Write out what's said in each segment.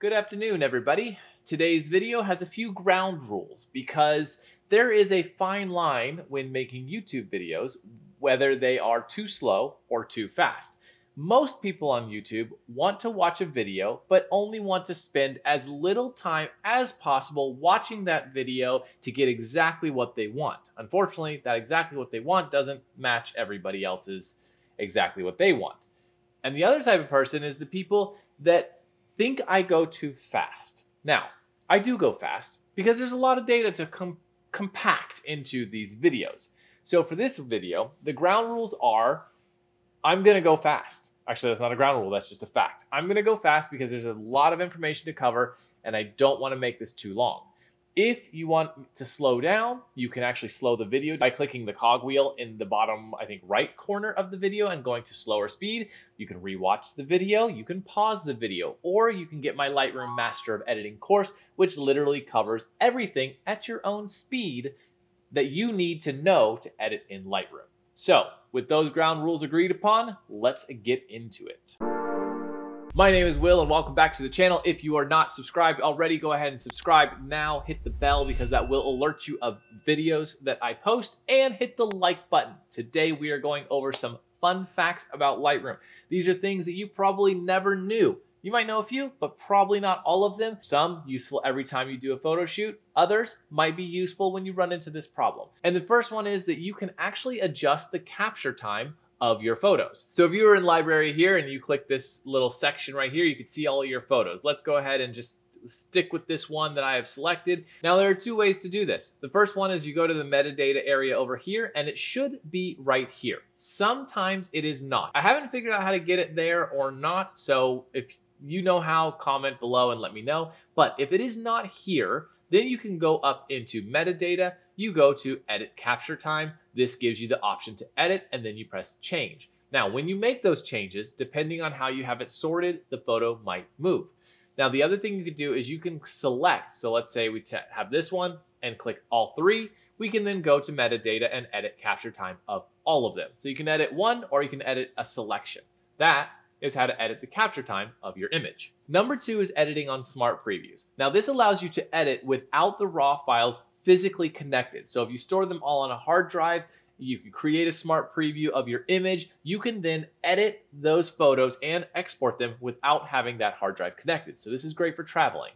Good afternoon, everybody. Today's video has a few ground rules because there is a fine line when making YouTube videos, whether they are too slow or too fast. Most people on YouTube want to watch a video, but only want to spend as little time as possible watching that video to get exactly what they want. Unfortunately, that exactly what they want doesn't match everybody else's exactly what they want. And the other type of person is the people that think I go too fast. Now, I do go fast because there's a lot of data to compact into these videos. So for this video, the ground rules are, I'm gonna go fast. Actually, that's not a ground rule, that's just a fact. I'm gonna go fast because there's a lot of information to cover and I don't wanna make this too long. If you want to slow down, you can actually slow the video by clicking the cogwheel in the bottom, I think, right corner of the video and going to slower speed. You can rewatch the video, you can pause the video, or you can get my Lightroom Master of Editing course, which literally covers everything at your own speed that you need to know to edit in Lightroom. So, with those ground rules agreed upon, let's get into it. My name is Will and welcome back to the channel. If you are not subscribed already, go ahead and subscribe now. Hit the bell because that will alert you of videos that I post, and hit the like button. Today we are going over some fun facts about Lightroom. These are things that you probably never knew. You might know a few, but probably not all of them. Some useful every time you do a photo shoot. Others might be useful when you run into this problem. And the first one is that you can actually adjust the capture time of your photos. So if you were in library here and you click this little section right here, you can see all of your photos. Let's go ahead and just stick with this one that I have selected. Now there are two ways to do this. The first one is you go to the metadata area over here and it should be right here. Sometimes it is not. I haven't figured out how to get it there or not. So if you know how, comment below and let me know. But if it is not here, then you can go up into metadata, you go to edit capture time. This gives you the option to edit and then you press change. Now, when you make those changes, depending on how you have it sorted, the photo might move. Now, the other thing you can do is you can select. So let's say we have this one and click all three. We can then go to metadata and edit capture time of all of them. So you can edit one or you can edit a selection. That is how to edit the capture time of your image. Number two is editing on smart previews. Now this allows you to edit without the raw files physically connected. So if you store them all on a hard drive, you can create a smart preview of your image. You can then edit those photos and export them without having that hard drive connected. So this is great for traveling.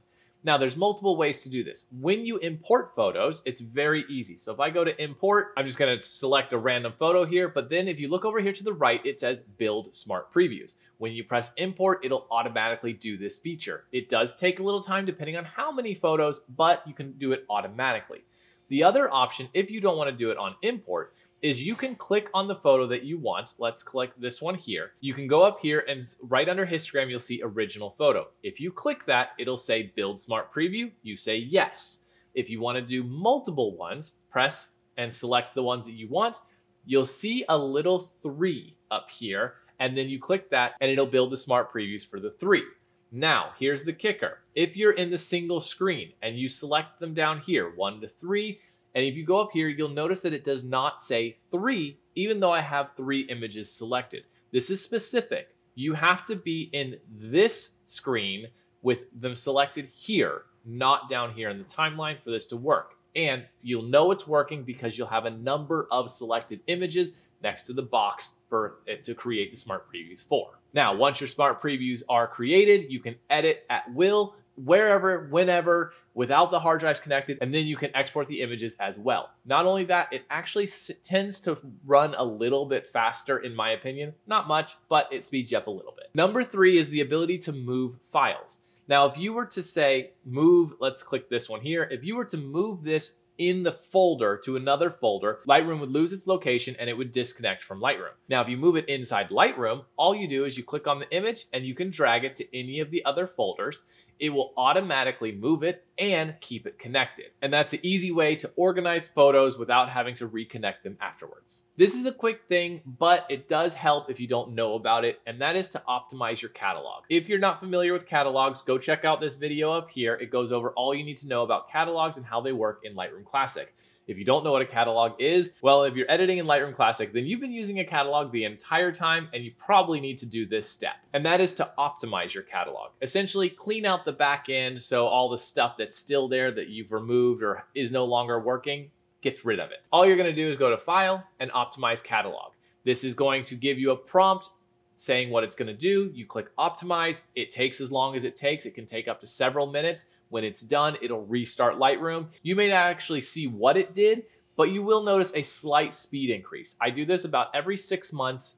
Now there's multiple ways to do this. When you import photos, it's very easy. So if I go to import, I'm just gonna select a random photo here, but then if you look over here to the right, it says build smart previews. When you press import, it'll automatically do this feature. It does take a little time depending on how many photos, but you can do it automatically. The other option, if you don't wanna do it on import, is you can click on the photo that you want. Let's click this one here. You can go up here and right under histogram, you'll see original photo. If you click that, it'll say build smart preview. You say yes. If you want to do multiple ones, press and select the ones that you want. You'll see a little three up here, and then you click that and it'll build the smart previews for the three. Now, here's the kicker. If you're in the single screen and you select them down here, 1 to 3, and if you go up here, you'll notice that it does not say 3, even though I have 3 images selected. This is specific. You have to be in this screen with them selected here, not down here in the timeline for this to work. And you'll know it's working because you'll have a number of selected images next to the box for it to create the smart previews for. Now, once your smart previews are created, you can edit at will, wherever, whenever, without the hard drives connected, and then you can export the images as well. Not only that, it actually tends to run a little bit faster in my opinion. Not much, but it speeds you up a little bit. Number three is the ability to move files. Now, if you were to say move, let's click this one here. If you were to move this in the folder to another folder, Lightroom would lose its location and it would disconnect from Lightroom. Now, if you move it inside Lightroom, all you do is you click on the image and you can drag it to any of the other folders. It will automatically move it and keep it connected. And that's an easy way to organize photos without having to reconnect them afterwards. This is a quick thing, but it does help if you don't know about it, and that is to optimize your catalog. If you're not familiar with catalogs, go check out this video up here. It goes over all you need to know about catalogs and how they work in Lightroom Classic. If you don't know what a catalog is, well, if you're editing in Lightroom Classic, then you've been using a catalog the entire time, and you probably need to do this step, and that is to optimize your catalog. Essentially, clean out the back end so all the stuff that's still there that you've removed or is no longer working gets rid of it. All you're going to do is go to File and Optimize Catalog. This is going to give you a prompt saying what it's going to do. You click Optimize. It takes as long as it takes. It can take up to several minutes. When it's done, it'll restart Lightroom. You may not actually see what it did, but you will notice a slight speed increase. I do this about every 6 months,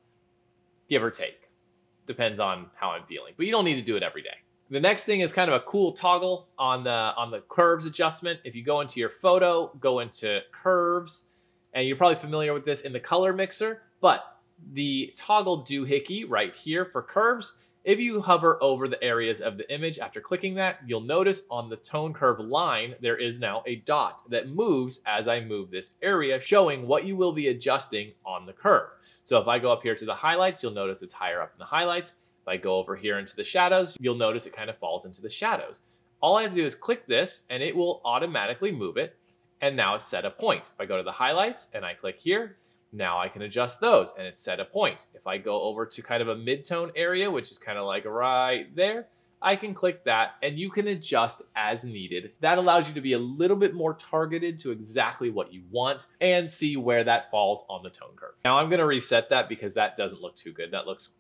give or take. Depends on how I'm feeling, but you don't need to do it every day. The next thing is kind of a cool toggle on the curves adjustment. If you go into your photo, go into curves, and you're probably familiar with this in the color mixer, but the toggle doohickey right here for curves, if you hover over the areas of the image after clicking that, you'll notice on the tone curve line, there is now a dot that moves as I move this area, showing what you will be adjusting on the curve. So if I go up here to the highlights, you'll notice it's higher up in the highlights. If I go over here into the shadows, you'll notice it kind of falls into the shadows. All I have to do is click this and it will automatically move it. And now it's set a point. If I go to the highlights and I click here, now I can adjust those and it's set a point. If I go over to kind of a mid-tone area, which is kind of like right there, I can click that and you can adjust as needed. That allows you to be a little bit more targeted to exactly what you want and see where that falls on the tone curve. Now I'm gonna reset that because that doesn't look too good. That looks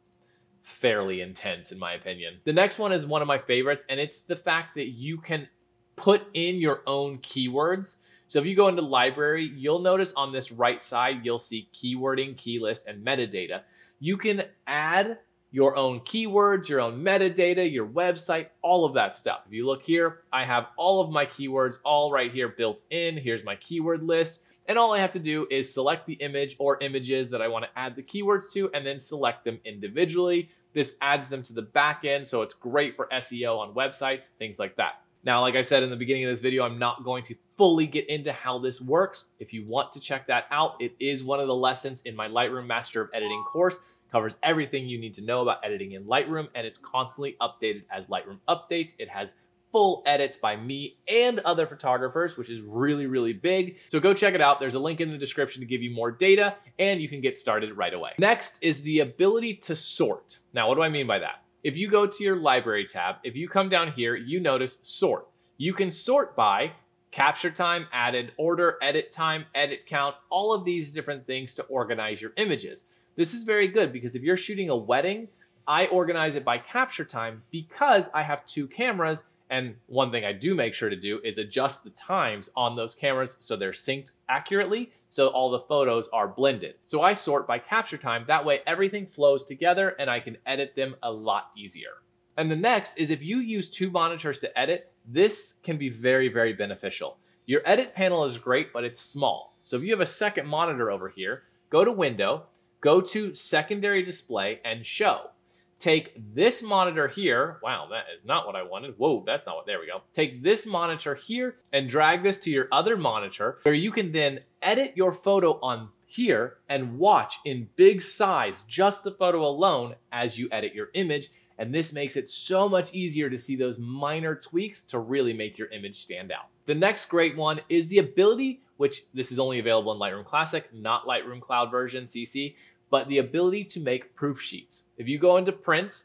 fairly intense in my opinion. The next one is one of my favorites, and it's the fact that you can put in your own keywords. So if you go into library, you'll notice on this right side, you'll see keywording, key list, and metadata. You can add your own keywords, your own metadata, your website, all of that stuff. If you look here, I have all of my keywords all right here built in. Here's my keyword list. And all I have to do is select the image or images that I want to add the keywords to and then select them individually. This adds them to the back end, so it's great for SEO on websites, things like that. Now, like I said in the beginning of this video, I'm not going to fully get into how this works. If you want to check that out, it is one of the lessons in my Lightroom Master of Editing course. Covers everything you need to know about editing in Lightroom, and it's constantly updated as Lightroom updates. It has full edits by me and other photographers, which is really, really big. So go check it out. There's a link in the description to give you more data, and you can get started right away. Next is the ability to sort. Now, what do I mean by that? If you go to your library tab, if you come down here, you notice sort. You can sort by capture time, added order, edit time, edit count, all of these different things to organize your images. This is very good because if you're shooting a wedding, I organize it by capture time because I have two cameras. And one thing I do make sure to do is adjust the times on those cameras so they're synced accurately, so all the photos are blended. So I sort by capture time. That way everything flows together and I can edit them a lot easier. And the next is if you use two monitors to edit, this can be very, very beneficial. Your edit panel is great, but it's small. So if you have a second monitor over here, go to Window, go to Secondary Display and Show. Take this monitor here. Wow, that is not what I wanted. Whoa, that's not what, there we go. Take this monitor here and drag this to your other monitor where you can then edit your photo on here and watch in big size, just the photo alone as you edit your image. And this makes it so much easier to see those minor tweaks to really make your image stand out. The next great one is the ability, which this is only available in Lightroom Classic, not Lightroom Cloud version CC, but the ability to make proof sheets. If you go into print,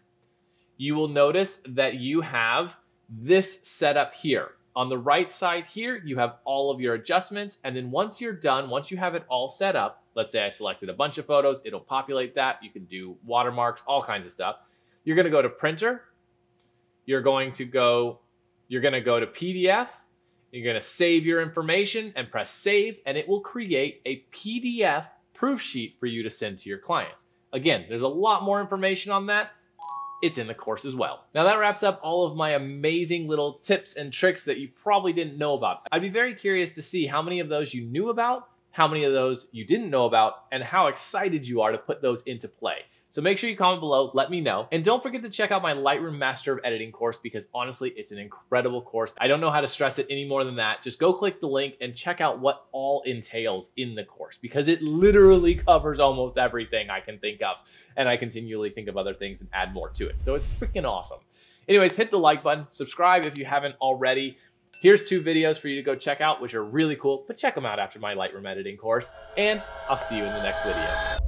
you will notice that you have this set up here. On the right side here, you have all of your adjustments. And then once you're done, once you have it all set up, let's say I selected a bunch of photos, it'll populate that. You can do watermarks, all kinds of stuff. You're going to go to printer. You're going to go to PDF. You're going to save your information and press save, and it will create a PDF proof sheet for you to send to your clients. Again, there's a lot more information on that. It's in the course as well. Now that wraps up all of my amazing little tips and tricks that you probably didn't know about. I'd be very curious to see how many of those you knew about, how many of those you didn't know about, and how excited you are to put those into play. So make sure you comment below, let me know. And don't forget to check out my Lightroom Master of Editing course because honestly, it's an incredible course. I don't know how to stress it any more than that. Just go click the link and check out what all entails in the course because it literally covers almost everything I can think of. And I continually think of other things and add more to it. So it's freaking awesome. Anyways, hit the like button, subscribe if you haven't already. Here's two videos for you to go check out, which are really cool, but check them out after my Lightroom editing course, and I'll see you in the next video.